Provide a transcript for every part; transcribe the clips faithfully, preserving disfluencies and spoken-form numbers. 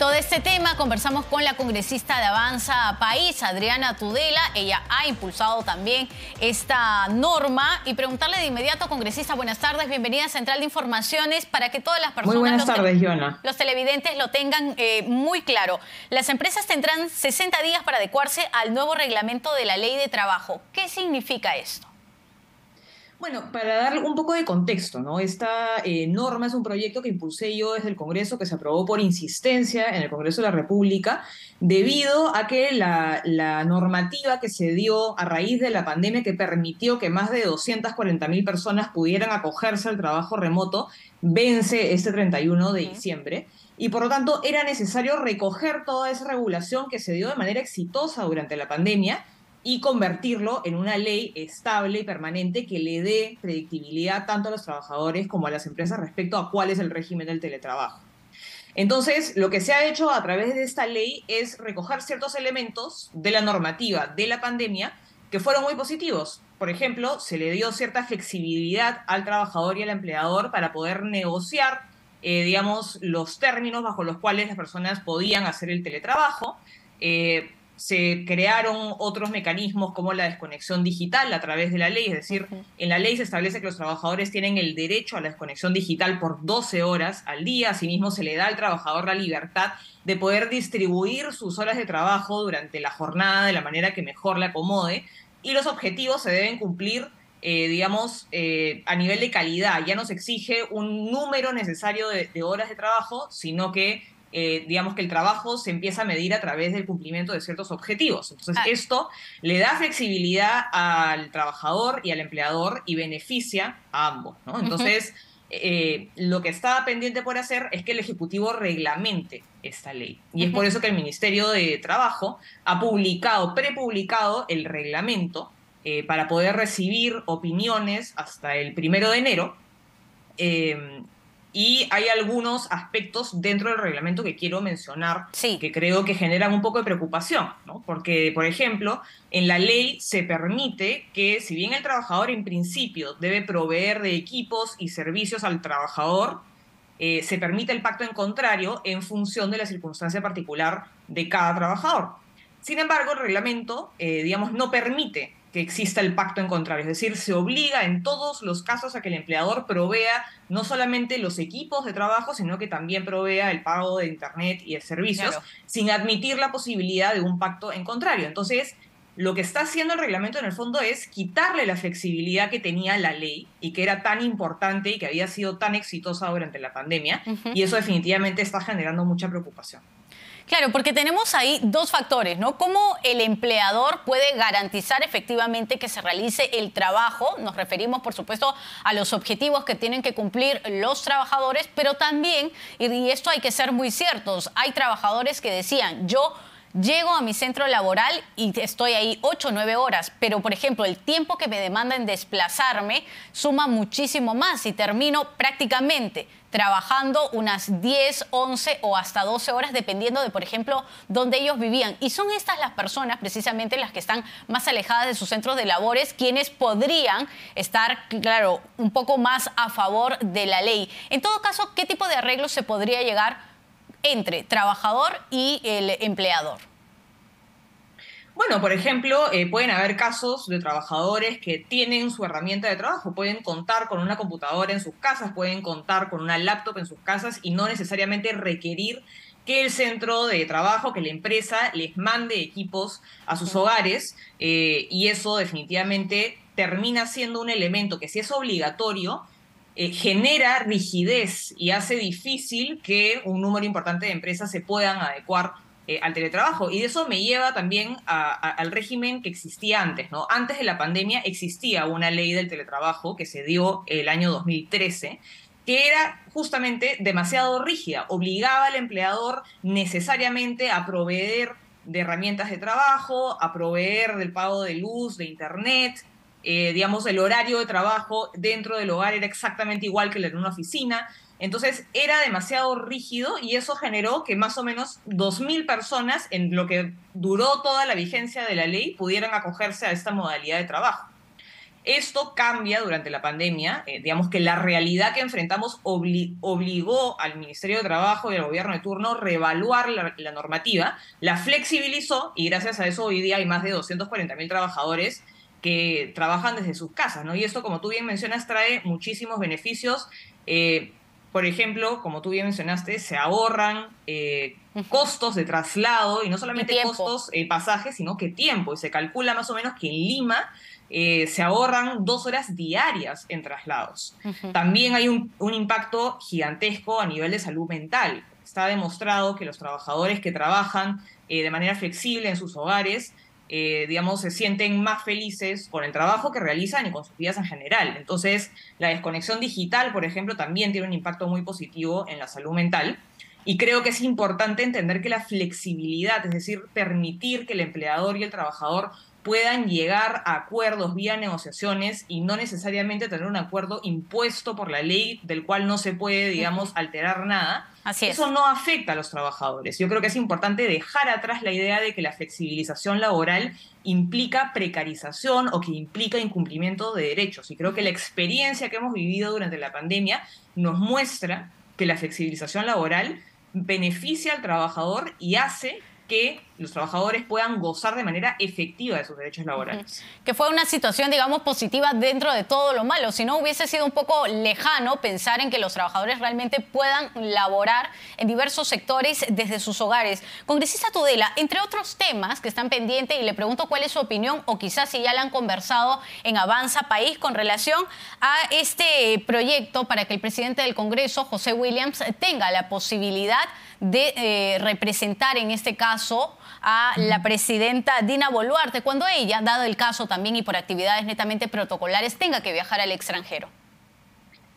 Todo este tema conversamos con la congresista de Avanza País, Adriana Tudela. Ella ha impulsado también esta norma. Y preguntarle de inmediato, congresista, buenas tardes, bienvenida a Central de Informaciones, para que todas las personas, muy buenas tardes, Yona, los televidentes lo tengan eh, muy claro. Las empresas tendrán sesenta días para adecuarse al nuevo reglamento de la Ley de Trabajo. ¿Qué significa esto? Bueno, para dar un poco de contexto, ¿no? Esta eh, norma es un proyecto que impulsé yo desde el Congreso, que se aprobó por insistencia en el Congreso de la República, debido a que la, la normativa que se dio a raíz de la pandemia, que permitió que más de doscientas cuarenta mil personas pudieran acogerse al trabajo remoto, vence este treinta y uno de diciembre. Y por lo tanto era necesario recoger toda esa regulación que se dio de manera exitosa durante la pandemia y convertirlo en una ley estable y permanente que le dé predictibilidad tanto a los trabajadores como a las empresas respecto a cuál es el régimen del teletrabajo. Entonces, lo que se ha hecho a través de esta ley es recoger ciertos elementos de la normativa de la pandemia que fueron muy positivos. Por ejemplo, se le dio cierta flexibilidad al trabajador y al empleador para poder negociar Eh, digamos, los términos bajo los cuales las personas podían hacer el teletrabajo. Eh, se crearon otros mecanismos como la desconexión digital a través de la ley, es decir, uh-huh. en la ley se establece que los trabajadores tienen el derecho a la desconexión digital por doce horas al día. Asimismo, se le da al trabajador la libertad de poder distribuir sus horas de trabajo durante la jornada de la manera que mejor le acomode, y los objetivos se deben cumplir Eh, digamos, eh, a nivel de calidad. Ya no se exige un número necesario de, de horas de trabajo, sino que, eh, digamos, que el trabajo se empieza a medir a través del cumplimiento de ciertos objetivos. Entonces, ah. esto le da flexibilidad al trabajador y al empleador y beneficia a ambos, ¿no? Entonces, uh-huh. eh, lo que está pendiente por hacer es que el Ejecutivo reglamente esta ley. Y uh-huh. es por eso que el Ministerio de Trabajo ha publicado, prepublicado el reglamento, Eh, para poder recibir opiniones hasta el primero de enero. Eh, y hay algunos aspectos dentro del reglamento que quiero mencionar, sí, que creo que generan un poco de preocupación, ¿no? Porque, por ejemplo, en la ley se permite que, si bien el trabajador en principio debe proveer de equipos y servicios al trabajador, eh, se permite el pacto en contrario en función de la circunstancia particular de cada trabajador. Sin embargo, el reglamento, eh, digamos, no permite que exista el pacto en contrario, es decir, se obliga en todos los casos a que el empleador provea no solamente los equipos de trabajo, sino que también provea el pago de internet y de servicios, claro, sin admitir la posibilidad de un pacto en contrario. Entonces, lo que está haciendo el reglamento en el fondo es quitarle la flexibilidad que tenía la ley y que era tan importante y que había sido tan exitosa durante la pandemia, uh-huh. y eso definitivamente está generando mucha preocupación. Claro, porque tenemos ahí dos factores, ¿no? ¿Cómo el empleador puede garantizar efectivamente que se realice el trabajo? Nos referimos, por supuesto, a los objetivos que tienen que cumplir los trabajadores, pero también, y esto hay que ser muy ciertos, hay trabajadores que decían, yo llego a mi centro laboral y estoy ahí ocho o nueve horas, pero, por ejemplo, el tiempo que me demanda en desplazarme suma muchísimo más y termino prácticamente trabajando unas diez, once o hasta doce horas, dependiendo de, por ejemplo, dónde ellos vivían. Y son estas las personas, precisamente, las que están más alejadas de sus centros de labores, quienes podrían estar, claro, un poco más a favor de la ley. En todo caso, ¿qué tipo de arreglos se podría llegar entre trabajador y el empleador? Bueno, por ejemplo, eh, pueden haber casos de trabajadores que tienen su herramienta de trabajo, pueden contar con una computadora en sus casas, pueden contar con una laptop en sus casas y no necesariamente requerir que el centro de trabajo, que la empresa les mande equipos a sus hogares, eh, y eso definitivamente termina siendo un elemento que, si es obligatorio, Eh, genera rigidez y hace difícil que un número importante de empresas se puedan adecuar eh, al teletrabajo. Y de eso me lleva también a, a, al régimen que existía antes, ¿no? Antes de la pandemia existía una ley del teletrabajo que se dio el año dos mil trece, que era justamente demasiado rígida, obligaba al empleador necesariamente a proveer de herramientas de trabajo, a proveer del pago de luz, de internet. Eh, digamos, el horario de trabajo dentro del hogar era exactamente igual que el de una oficina. Entonces, era demasiado rígido y eso generó que más o menos dos mil personas, en lo que duró toda la vigencia de la ley, pudieran acogerse a esta modalidad de trabajo. Esto cambia durante la pandemia, eh, digamos que la realidad que enfrentamos obli- obligó al Ministerio de Trabajo y al gobierno de turno a reevaluar la, la normativa, la flexibilizó y gracias a eso hoy día hay más de doscientos cuarenta mil trabajadores que trabajan desde sus casas, ¿no? Y esto, como tú bien mencionas, trae muchísimos beneficios. Eh, por ejemplo, como tú bien mencionaste, se ahorran eh, costos de traslado y no solamente y costos, eh, pasajes, sino que tiempo. Y se calcula más o menos que en Lima Eh, se ahorran dos horas diarias en traslados. Uh-huh. También hay un, un impacto gigantesco a nivel de salud mental. Está demostrado que los trabajadores que trabajan eh, de manera flexible en sus hogares, eh, digamos, se sienten más felices con el trabajo que realizan y con sus vidas en general. Entonces, la desconexión digital, por ejemplo, también tiene un impacto muy positivo en la salud mental. Y creo que es importante entender que la flexibilidad, es decir, permitir que el empleador y el trabajador puedan llegar a acuerdos vía negociaciones y no necesariamente tener un acuerdo impuesto por la ley del cual no se puede, digamos, alterar nada. Así es. Eso no afecta a los trabajadores. Yo creo que es importante dejar atrás la idea de que la flexibilización laboral implica precarización o que implica incumplimiento de derechos. Y creo que la experiencia que hemos vivido durante la pandemia nos muestra que la flexibilización laboral beneficia al trabajador y hace que los trabajadores puedan gozar de manera efectiva de sus derechos laborales. Que fue una situación, digamos, positiva dentro de todo lo malo. Si no, hubiese sido un poco lejano pensar en que los trabajadores realmente puedan laborar en diversos sectores desde sus hogares. Congresista Tudela, entre otros temas que están pendientes, y le pregunto cuál es su opinión, o quizás si ya la han conversado en Avanza País, con relación a este proyecto para que el presidente del Congreso, José Williams, tenga la posibilidad de eh, representar en este caso a la presidenta Dina Boluarte cuando ella, dado el caso también y por actividades netamente protocolares, tenga que viajar al extranjero.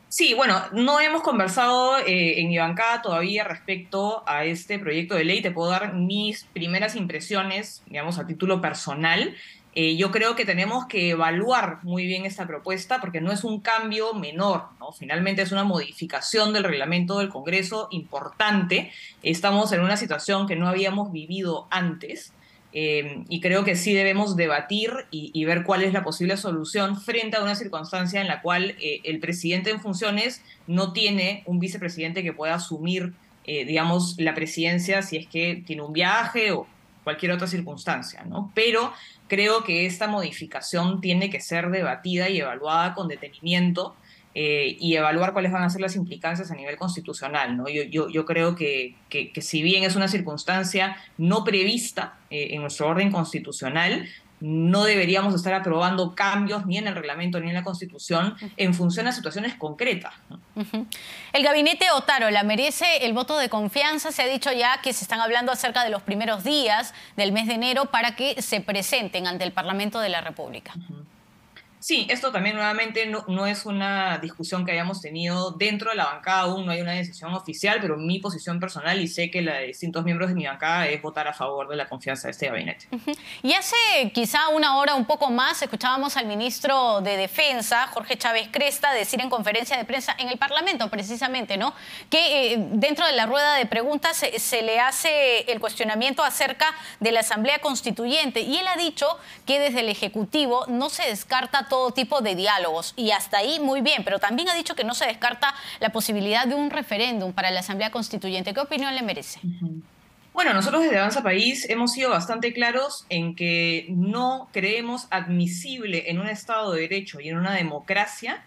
Sí, bueno, no hemos conversado eh, en mi bancada todavía respecto a este proyecto de ley. Te puedo dar mis primeras impresiones, digamos, a título personal. Eh, yo creo que tenemos que evaluar muy bien esta propuesta porque no es un cambio menor, ¿no? Finalmente es una modificación del reglamento del Congreso importante. Estamos en una situación que no habíamos vivido antes eh, y creo que sí debemos debatir y, y ver cuál es la posible solución frente a una circunstancia en la cual eh, el presidente en funciones no tiene un vicepresidente que pueda asumir, eh, digamos, la presidencia si es que tiene un viaje o cualquier otra circunstancia, ¿no? Pero creo que esta modificación tiene que ser debatida y evaluada con detenimiento eh, y evaluar cuáles van a ser las implicancias a nivel constitucional, ¿no? Yo, yo, yo creo que, que, que si bien es una circunstancia no prevista eh, en nuestro orden constitucional, no deberíamos estar aprobando cambios ni en el reglamento ni en la Constitución en función a situaciones concretas, ¿no? Uh-huh. El gabinete Otárola merece el voto de confianza. Se ha dicho ya que se están hablando acerca de los primeros días del mes de enero para que se presenten ante el Parlamento de la República. Uh-huh. Sí, esto también nuevamente no, no es una discusión que hayamos tenido dentro de la bancada aún, no hay una decisión oficial, pero mi posición personal y sé que la de distintos miembros de mi bancada es votar a favor de la confianza de este gabinete. Uh-huh. Y hace quizá una hora, un poco más, escuchábamos al ministro de Defensa, Jorge Chávez Cresta, decir en conferencia de prensa en el Parlamento, precisamente, ¿no?, que eh, dentro de la rueda de preguntas se, se le hace el cuestionamiento acerca de la Asamblea Constituyente y él ha dicho que desde el Ejecutivo no se descarta todo tipo de diálogos y hasta ahí muy bien, pero también ha dicho que no se descarta la posibilidad de un referéndum para la Asamblea Constituyente. ¿Qué opinión le merece? Bueno, nosotros desde Avanza País hemos sido bastante claros en que no creemos admisible en un Estado de Derecho y en una democracia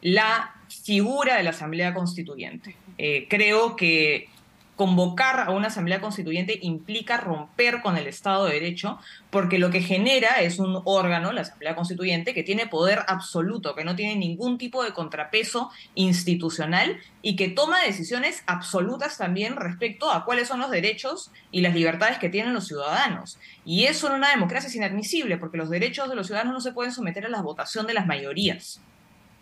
la figura de la Asamblea Constituyente. Eh, creo que convocar a una asamblea constituyente implica romper con el Estado de Derecho, porque lo que genera es un órgano, la asamblea constituyente, que tiene poder absoluto, que no tiene ningún tipo de contrapeso institucional y que toma decisiones absolutas también respecto a cuáles son los derechos y las libertades que tienen los ciudadanos. Y eso en una democracia es inadmisible, porque los derechos de los ciudadanos no se pueden someter a la votación de las mayorías.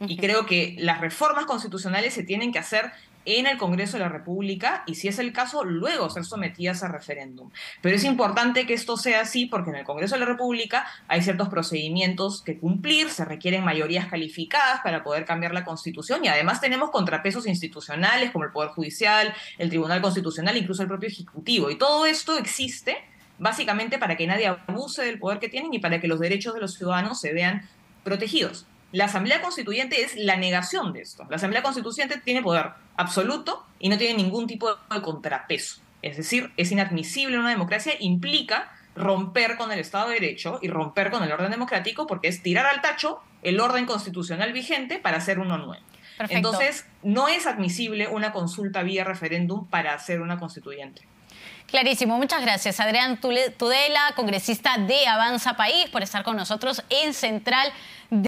Y creo que las reformas constitucionales se tienen que hacer en el Congreso de la República y, si es el caso, luego ser sometidas a referéndum. Pero es importante que esto sea así porque en el Congreso de la República hay ciertos procedimientos que cumplir, se requieren mayorías calificadas para poder cambiar la Constitución y además tenemos contrapesos institucionales como el Poder Judicial, el Tribunal Constitucional, incluso el propio Ejecutivo. Y todo esto existe básicamente para que nadie abuse del poder que tienen y para que los derechos de los ciudadanos se vean protegidos. La Asamblea Constituyente es la negación de esto. La Asamblea Constituyente tiene poder absoluto y no tiene ningún tipo de contrapeso. Es decir, es inadmisible en una democracia, implica romper con el Estado de Derecho y romper con el orden democrático, porque es tirar al tacho el orden constitucional vigente para hacer uno nuevo. Perfecto. Entonces, no es admisible una consulta vía referéndum para hacer una constituyente. Clarísimo. Muchas gracias, Adriana Tudela, congresista de Avanza País, por estar con nosotros en Central de...